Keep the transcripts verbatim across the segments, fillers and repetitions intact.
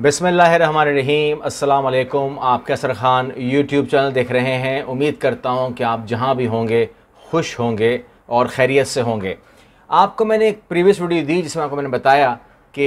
बिस्मिल्लाहिर्रहमानिर्रहीम, अस्सलाम वालेकुम। आप कैसर खान यूट्यूब चैनल देख रहे हैं। उम्मीद करता हूं कि आप जहां भी होंगे खुश होंगे और खैरियत से होंगे। आपको मैंने एक प्रीवियस वीडियो दी जिसमें आपको मैंने बताया कि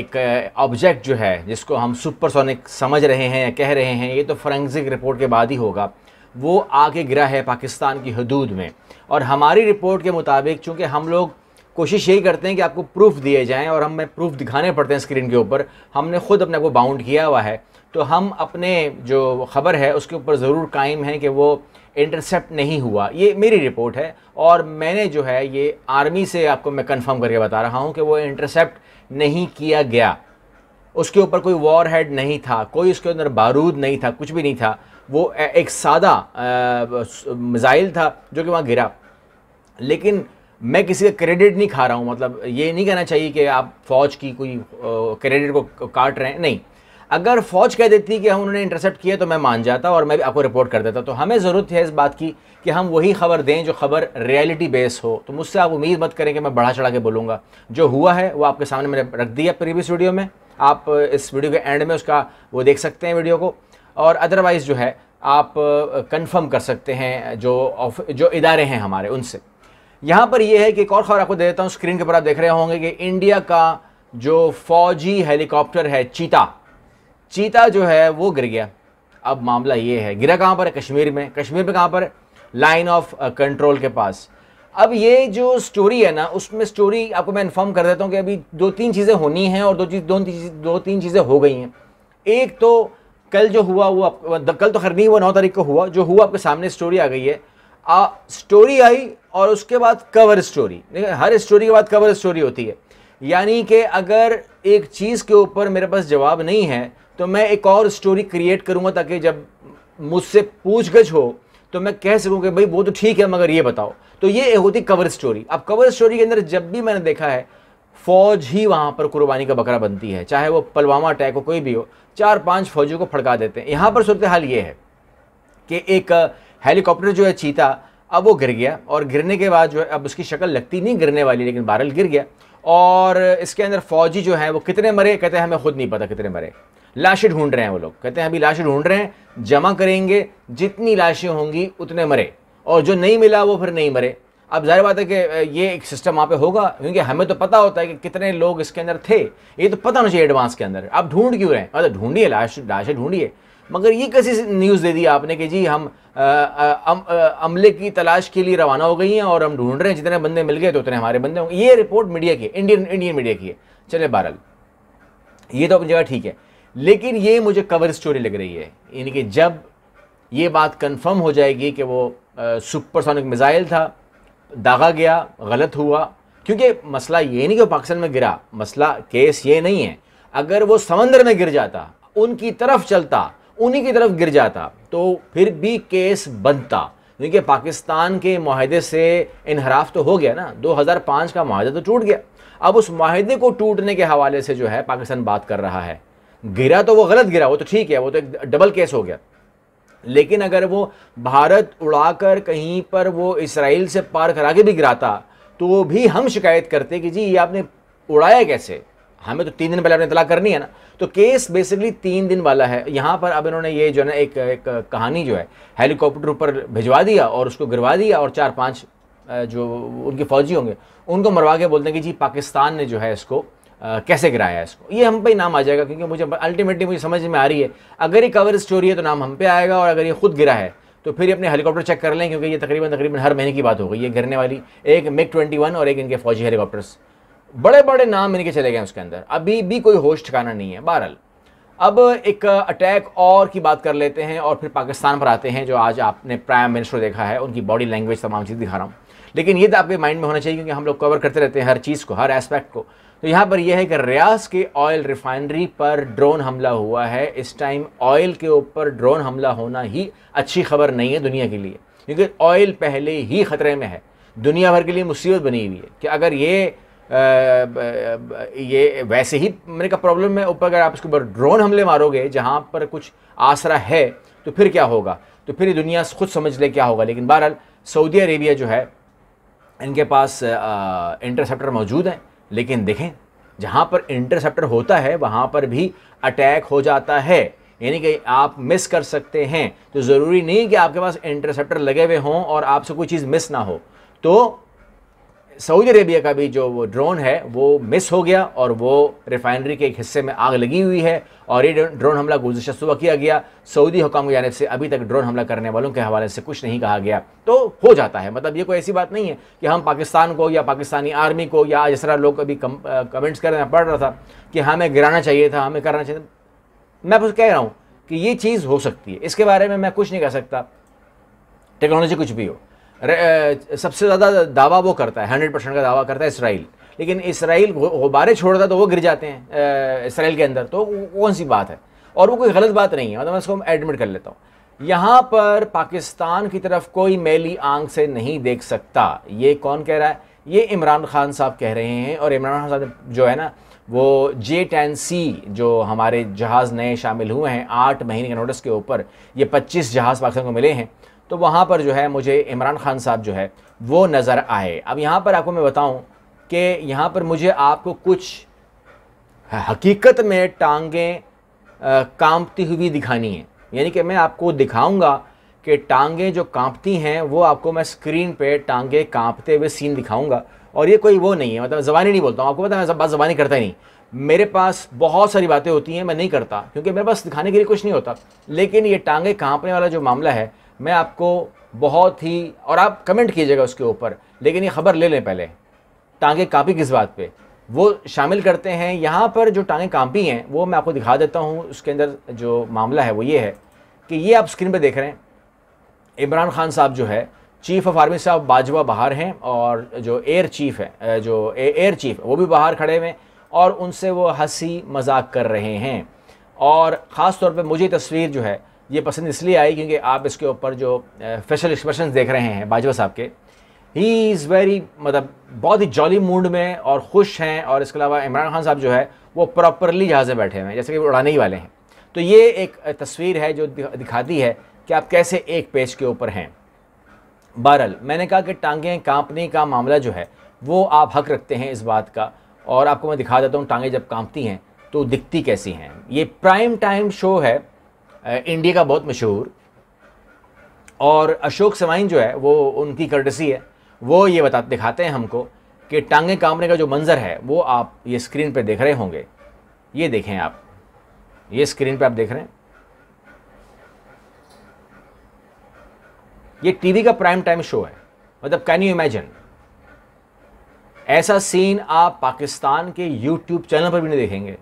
एक ऑब्जेक्ट जो है जिसको हम सुपरसोनिक समझ रहे हैं या कह रहे हैं, ये तो फोरेंसिक रिपोर्ट के बाद ही होगा, वो आके गिरा है पाकिस्तान की हदूद में। और हमारी रिपोर्ट के मुताबिक, चूँकि हम लोग कोशिश यही करते हैं कि आपको प्रूफ दिए जाएं और हमें प्रूफ दिखाने पड़ते हैं स्क्रीन के ऊपर, हमने खुद अपने को बाउंड किया हुआ है, तो हम अपने जो ख़बर है उसके ऊपर ज़रूर कायम हैं कि वो इंटरसेप्ट नहीं हुआ। ये मेरी रिपोर्ट है और मैंने जो है ये आर्मी से आपको मैं कंफर्म करके बता रहा हूँ कि वो इंटरसेप्ट नहीं किया गया। उसके ऊपर कोई वॉर हेड नहीं था, कोई उसके अंदर बारूद नहीं था, कुछ भी नहीं था। वो एक सादा मिसाइल था जो कि वहाँ गिरा। लेकिन मैं किसी का क्रेडिट नहीं खा रहा हूँ, मतलब ये नहीं कहना चाहिए कि आप फ़ौज की कोई क्रेडिट को काट रहे हैं, नहीं। अगर फ़ौज कह देती कि हम उन्होंने इंटरसेप्ट किया तो मैं मान जाता और मैं भी आपको रिपोर्ट कर देता। तो हमें ज़रूरत है इस बात की कि हम वही ख़बर दें जो ख़बर रियलिटी बेस हो। तो मुझसे आप उम्मीद मत करें कि मैं बढ़ा चढ़ा के बोलूँगा। जो हुआ है वो आपके सामने मैंने रख दिया प्रीवियस वीडियो में, आप इस वीडियो के एंड में उसका वो देख सकते हैं वीडियो को। और अदरवाइज़ जो है आप कन्फर्म कर सकते हैं जो जो इदारे हैं हमारे उनसे। यहाँ पर यह है कि एक और ख़बर आपको दे देता हूँ। स्क्रीन के ऊपर आप देख रहे होंगे कि इंडिया का जो फौजी हेलीकॉप्टर है चीता चीता जो है वो गिर गया। अब मामला ये है, गिरा कहाँ पर है? कश्मीर में। कश्मीर में कहाँ पर? लाइन ऑफ कंट्रोल के पास। अब ये जो स्टोरी है ना, उसमें स्टोरी आपको मैं इन्फॉर्म कर देता हूँ कि अभी दो तीन चीज़ें होनी हैं और दो चीज़ दो तीन दो तीन चीज़ें हो गई हैं। एक तो कल जो हुआ वो आप, कल तो खैर नहीं हुआ, नौ तारीख को हुआ जो हुआ, आपके सामने स्टोरी आ गई है। आ, स्टोरी आई और उसके बाद कवर स्टोरी। हर स्टोरी के बाद कवर स्टोरी होती है, यानी कि अगर एक चीज़ के ऊपर मेरे पास जवाब नहीं है तो मैं एक और स्टोरी क्रिएट करूँगा, ताकि जब मुझसे पूछ गछ हो तो मैं कह सकूँ कि भाई वो तो ठीक है मगर ये बताओ। तो ये होती कवर स्टोरी। अब कवर स्टोरी के अंदर जब भी मैंने देखा है फ़ौज ही वहाँ पर कुर्बानी का बकरा बनती है, चाहे वो पुलवामा अटैक हो कोई भी हो, चार पाँच फौजियों को फड़का देते हैं। यहाँ पर सूरत हाल ये है कि एक हेलीकॉप्टर जो है चीता, अब वो गिर गया और गिरने के बाद जो है अब उसकी शक्ल लगती नहीं गिरने वाली, लेकिन बहरहाल गिर गया। और इसके अंदर फौजी जो है वो कितने मरे, कहते हैं हमें खुद नहीं पता कितने मरे। लाशें ढूंढ रहे हैं वो लोग, कहते हैं अभी लाशें ढूंढ रहे हैं, जमा करेंगे, जितनी लाशें होंगी उतने मरे और जो नहीं मिला वो फिर नहीं मरे। अब जाहिर बात है कि ये एक सिस्टम वहाँ पे होगा, क्योंकि हमें तो पता होता है कि कितने लोग इसके अंदर थे, ये तो पता होना चाहिए एडवांस के अंदर। आप ढूंढ क्यों रहे हैं? मतलब ढूंढिए, लाश लाशें ढूंढिए। मगर ये कैसी न्यूज़ दे दी आपने कि जी हम आ, आ, अम, आ, अमले की तलाश के लिए रवाना हो गई हैं और हम ढूंढ रहे हैं, जितने बंदे मिल गए तो उतने हमारे बंदे होंगे। ये रिपोर्ट मीडिया की, इंडियन इंडियन मीडिया की है। चले बहरहाल ये तो अपनी जगह ठीक है, लेकिन ये मुझे कवर स्टोरी लग रही है। यानी कि जब ये बात कन्फर्म हो जाएगी कि वो सुपरसोनिक मिसाइल था, दागा गया, गलत हुआ, क्योंकि मसला ये नहीं कि वो पाकिस्तान में गिरा, मसला केस ये नहीं है। अगर वो समंदर में गिर जाता, उनकी तरफ चलता, उन्हीं की तरफ गिर जाता तो फिर भी केस बनता, क्योंकि पाकिस्तान के माहदे से इनहराफ तो हो गया ना। दो हज़ार पाँच का माहदा तो टूट गया। अब उस माहदे को टूटने के हवाले से जो है पाकिस्तान बात कर रहा है। गिरा तो वो गलत गिरा, वो तो ठीक है, वो तो एक डबल केस हो गया। लेकिन अगर वो भारत उड़ाकर कहीं पर वो इसराइल से पार करा के भी गिराता तो भी हम शिकायत करते कि जी ये आपने उड़ाया कैसे, हमें तो तीन दिन पहले आपने इतला करनी है ना। तो केस बेसिकली तीन दिन वाला है। यहाँ पर अब इन्होंने ये जो है ना एक एक कहानी जो है हेलीकॉप्टर ऊपर भिजवा दिया और उसको गिरवा दिया और चार पांच जो उनके फौजी होंगे उनको मरवा के बोलते हैं कि जी पाकिस्तान ने जो है इसको आ, कैसे गिराया है इसको। ये हम पे नाम आ जाएगा, क्योंकि मुझे अल्टीमेटली मुझे समझ में आ रही है अगर ये कवर स्टोरी है तो नाम हम पे आएगा, और अगर ये खुद गिरा है तो फिर ये अपने हेलीकॉप्टर चेक कर लें, क्योंकि ये तकरीबन तकरीबन हर महीने की बात हो गई ये गिरने वाली, एक मिग ट्वेंटी वन और एक इनके फौजी हेलीकॉप्टर्स। बड़े बड़े नाम इनके चले गए उसके अंदर, अभी भी कोई होश ठिकाना नहीं है। बहरहाल अब एक अटैक और की बात कर लेते हैं और फिर पाकिस्तान पर आते हैं, जो आज आपने प्राइम मिनिस्टर देखा है, उनकी बॉडी लैंग्वेज तमाम चीज़ दिखा रहा हूँ। लेकिन ये तो आपके माइंड में होना चाहिए, क्योंकि हम लोग कवर करते रहते हैं हर चीज़ को, हर एस्पेक्ट को। तो यहाँ पर यह है कि रियाज के ऑयल रिफाइनरी पर ड्रोन हमला हुआ है। इस टाइम ऑयल के ऊपर ड्रोन हमला होना ही अच्छी खबर नहीं है दुनिया के लिए, क्योंकि ऑयल पहले ही ख़तरे में है, दुनिया भर के लिए मुसीबत बनी हुई है। कि अगर ये आ, ये वैसे ही मेरे का प्रॉब्लम है ऊपर, अगर आप इसके ऊपर ड्रोन हमले मारोगे जहाँ पर कुछ आसरा है तो फिर क्या होगा, तो फिर दुनिया खुद समझ ले क्या होगा। लेकिन बहरहाल सऊदी अरेबिया जो है इनके पास इंटरसेप्टर मौजूद हैं, लेकिन देखें जहाँ पर इंटरसेप्टर होता है वहाँ पर भी अटैक हो जाता है, यानी कि आप मिस कर सकते हैं। तो ज़रूरी नहीं कि आपके पास इंटरसेप्टर लगे हुए हों और आपसे कोई चीज़ मिस ना हो। तो सऊदी अरेबिया का भी जो वो ड्रोन है वो मिस हो गया और वो रिफाइनरी के एक हिस्से में आग लगी हुई है, और ये ड्रोन हमला गुज़िश्ता सुबह किया गया। सऊदी हुकाम की जानिब से अभी तक ड्रोन हमला करने वालों के हवाले से कुछ नहीं कहा गया। तो हो जाता है, मतलब ये कोई ऐसी बात नहीं है कि हम पाकिस्तान को या पाकिस्तानी आर्मी को, या जिस तरह लोग अभी कम, कमेंट्स कर रहे हैं, पढ़ रहा था कि हमें गिराना चाहिए था, हमें करना चाहिए। मैं बस कह रहा हूँ कि ये चीज़ हो सकती है, इसके बारे में मैं कुछ नहीं कह सकता। टेक्नोलॉजी कुछ भी हो, सबसे ज़्यादा दावा वो करता है, हंड्रेड परसेंट का दावा करता है इसराइल, लेकिन इसराइल गुब्बारे छोड़ता तो वो गिर जाते हैं इसराइल के अंदर, तो कौन सी बात है। और वो कोई गलत बात नहीं है, मतलब मैं इसको एडमिट कर लेता हूँ। यहाँ पर पाकिस्तान की तरफ कोई मैली आंख से नहीं देख सकता। ये कौन कह रहा है? ये इमरान खान साहब कह रहे हैं। और इमरान खान साहब जो है ना, वो जे टेन सी जो हमारे जहाज़ नए शामिल हुए हैं आठ महीने के नोटिस के ऊपर, ये पच्चीस जहाज़ पाकिस्तान को मिले हैं। तो वहाँ पर जो है मुझे इमरान खान साहब जो है वो नज़र आए। अब यहाँ पर आपको मैं बताऊँ कि यहाँ पर मुझे आपको कुछ हकीकत में टांगें कांपती हुई दिखानी है, यानी कि मैं आपको दिखाऊंगा कि टांगें जो कांपती हैं वो आपको मैं स्क्रीन पे टांगें कांपते हुए सीन दिखाऊंगा। और ये कोई वो नहीं है, मतलब ज़बानी नहीं बोलता हूँ, आपको पता है मैं बात ज़बानी करता ही नहीं। मेरे पास बहुत सारी बातें होती हैं मैं नहीं करता, क्योंकि मेरे पास दिखाने के लिए कुछ नहीं होता। लेकिन ये टांगें कांपने वाला जो मामला है मैं आपको बहुत ही, और आप कमेंट कीजिएगा उसके ऊपर, लेकिन ये ख़बर ले लें पहले टांगे कांपी किस बात पे, वो शामिल करते हैं। यहाँ पर जो टांगे कांपी हैं वो मैं आपको दिखा देता हूँ। उसके अंदर जो मामला है वो ये है कि ये आप स्क्रीन पे देख रहे हैं, इमरान खान साहब जो है चीफ़ ऑफ आर्मी साहब बाजवा बाहर हैं, और जो एयर चीफ है, जो एयर चीफ वो भी बाहर खड़े हुए हैं, और उनसे वो हंसी मजाक कर रहे हैं। और ख़ास तौर पर मुझे तस्वीर जो है ये पसंद इसलिए आई क्योंकि आप इसके ऊपर जो फेशियल एक्सप्रेशन देख रहे हैं बाजवा साहब के, ही इज़ वेरी, मतलब बहुत ही जॉली मूड में और खुश हैं। और इसके अलावा इमरान खान साहब जो है वो प्रॉपरली जहाज़ में बैठे हुए हैं, जैसे कि वो उड़ाने ही वाले हैं। तो ये एक तस्वीर है जो दिखाती है कि आप कैसे एक पेज के ऊपर हैं। बहरहाल मैंने कहा कि टांगें कांपने का मामला जो है वो आप हक रखते हैं इस बात का, और आपको मैं दिखा देता हूँ टांगें जब कांपती हैं तो दिखती कैसी हैं। ये प्राइम टाइम शो है इंडिया का, बहुत मशहूर, और अशोक स्वाइन जो है वो, उनकी कर्टसी है, वो ये बताते दिखाते हैं हमको कि टांगें कांपने का जो मंज़र है वो आप ये स्क्रीन पे देख रहे होंगे। ये देखें आप, ये स्क्रीन पे आप देख रहे हैं, ये टीवी का प्राइम टाइम शो है। मतलब कैन यू इमेजिन, ऐसा सीन आप पाकिस्तान के यूट्यूब चैनल पर भी नहीं देखेंगे,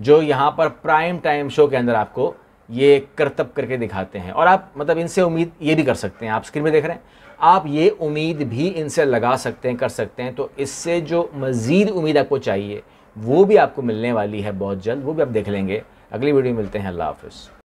जो यहाँ पर प्राइम टाइम शो के अंदर आपको ये करतब करके दिखाते हैं। और आप, मतलब इनसे उम्मीद ये भी कर सकते हैं, आप स्क्रीन में देख रहे हैं, आप ये उम्मीद भी इनसे लगा सकते हैं, कर सकते हैं। तो इससे जो मज़ीद उम्मीद आपको चाहिए वो भी आपको मिलने वाली है बहुत जल्द, वो भी आप देख लेंगे। अगली वीडियो मिलते हैं, अल्लाह हाफ़िज़।